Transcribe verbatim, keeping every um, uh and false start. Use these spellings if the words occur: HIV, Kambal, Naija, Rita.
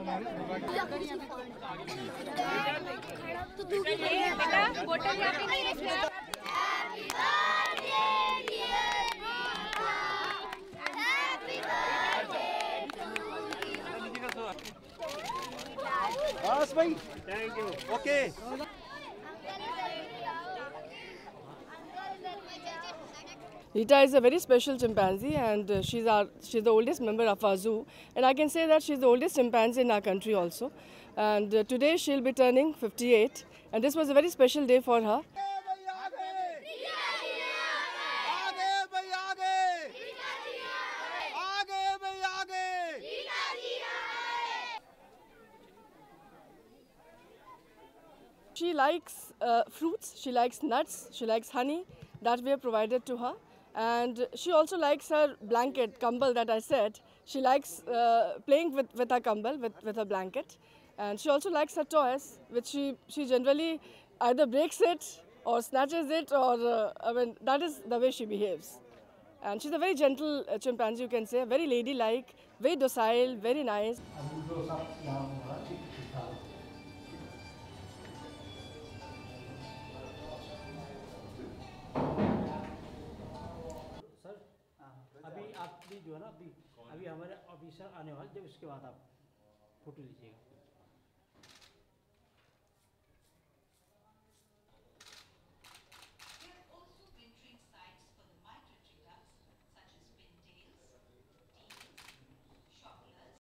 Bas bhai, thank you. Okay. Rita is a very special chimpanzee, and uh, she's, our, she's the oldest member of our zoo. And I can say that she's the oldest chimpanzee in our country also. And uh, today she'll be turning fifty-eight. And this was a very special day for her. She likes uh, fruits, she likes nuts, she likes honey that we have provided to her. And she also likes her blanket, Kambal, that I said. She likes uh, playing with, with her Kambal, with, with her blanket. And she also likes her toys, which she, she generally either breaks it or snatches it, or uh, I mean, that is the way she behaves. And she's a very gentle uh, chimpanzee, you can say, very ladylike, very docile, very nice. अभी जो है ना अभी अभी हमारे officer आने वाले, जब इसके बाद आप फोटो लीजिएगा।